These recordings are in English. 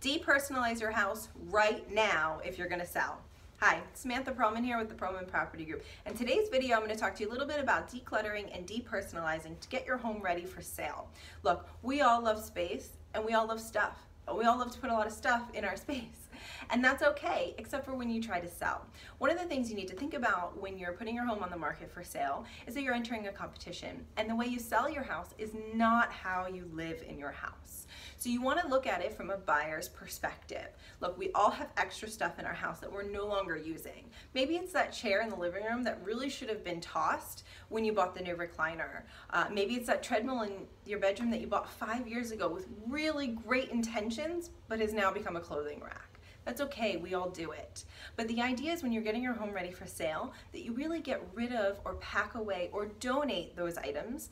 Depersonalize your house right now if you're going to sell. Hi, Samantha Perlman here with the Perlman Property Group. In today's video, I'm going to talk to you a little bit about decluttering and depersonalizing to get your home ready for sale. Look, we all love space and we all love stuff. We all love to put a lot of stuff in our space, and that's okay, except for when you try to sell. One of the things you need to think about when you're putting your home on the market for sale is that you're entering a competition, and the way you sell your house is not how you live in your house. So you want to look at it from a buyer's perspective. Look, we all have extra stuff in our house that we're no longer using. Maybe it's that chair in the living room that really should have been tossed when you bought the new recliner. Maybe it's that treadmill in your bedroom that you bought 5 years ago with really great intention, but has now become a clothing rack. That's okay, we all do it. But the idea is when you're getting your home ready for sale that you really get rid of or pack away or donate those items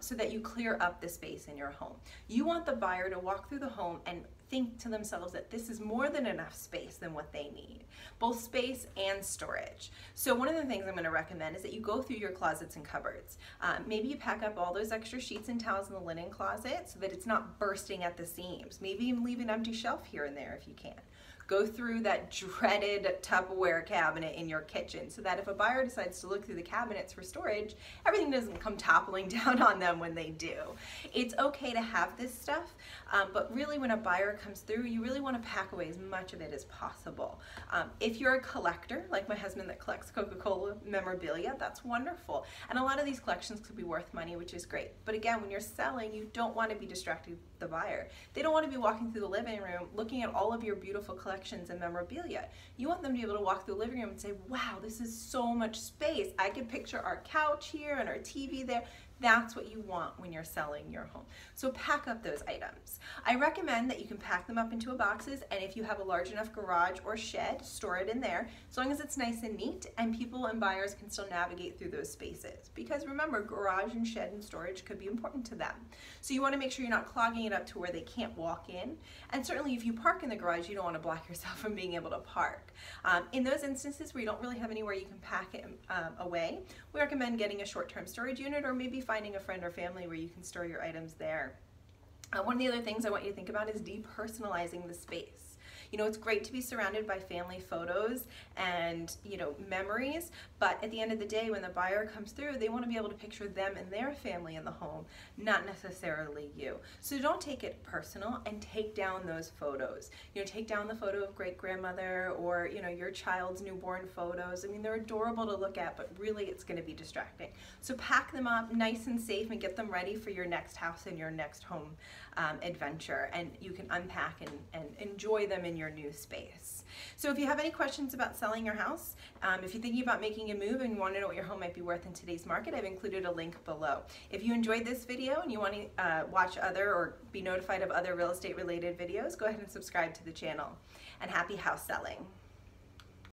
so that you clear up the space in your home. You want the buyer to walk through the home and think to themselves that this is more than enough space than what they need, both space and storage. So one of the things I'm going to recommend is that you go through your closets and cupboards. Maybe you pack up all those extra sheets and towels in the linen closet so that it's not bursting at the seams. Maybe even leave an empty shelf here and there if you can. Go through that dreaded Tupperware cabinet in your kitchen so that if a buyer decides to look through the cabinets for storage, everything doesn't come toppling down on them when they do. It's okay to have this stuff, but really when a buyer comes through, you really want to pack away as much of it as possible. If you're a collector, like my husband that collects Coca-Cola memorabilia, that's wonderful. And a lot of these collections could be worth money, which is great. But again, when you're selling, you don't want to be distracting the buyer. They don't want to be walking through the living room looking at all of your beautiful collections and memorabilia. You want them to be able to walk through the living room and say, wow, this is so much space. I can picture our couch here and our TV there. That's what you want when you're selling your home. So pack up those items. I recommend that you can pack them up into boxes, and if you have a large enough garage or shed, store it in there, as long as it's nice and neat and people and buyers can still navigate through those spaces. Because remember, garage and shed and storage could be important to them. So you want to make sure you're not clogging it up to where they can't walk in. And certainly if you park in the garage, you don't want to block yourself from being able to park. In those instances where you don't really have anywhere you can pack it away, we recommend getting a short-term storage unit, or maybe finding a friend or family where you can store your items there. One of the other things I want you to think about is depersonalizing the space. You know, it's great to be surrounded by family photos and, you know, memories, but at the end of the day, when the buyer comes through, they want to be able to picture them and their family in the home, not necessarily you. So don't take it personal and take down those photos. You know, take down the photo of great-grandmother or, you know, your child's newborn photos. I mean, they're adorable to look at, but really it's going to be distracting. So pack them up nice and safe and get them ready for your next house and your next home adventure, and you can unpack and enjoy them in your new space. So if you have any questions about selling your house, if you're thinking about making a move and you want to know what your home might be worth in today's market, I've included a link below. If you enjoyed this video and you want to watch other or be notified of other real estate related videos, go ahead and subscribe to the channel. And happy house selling.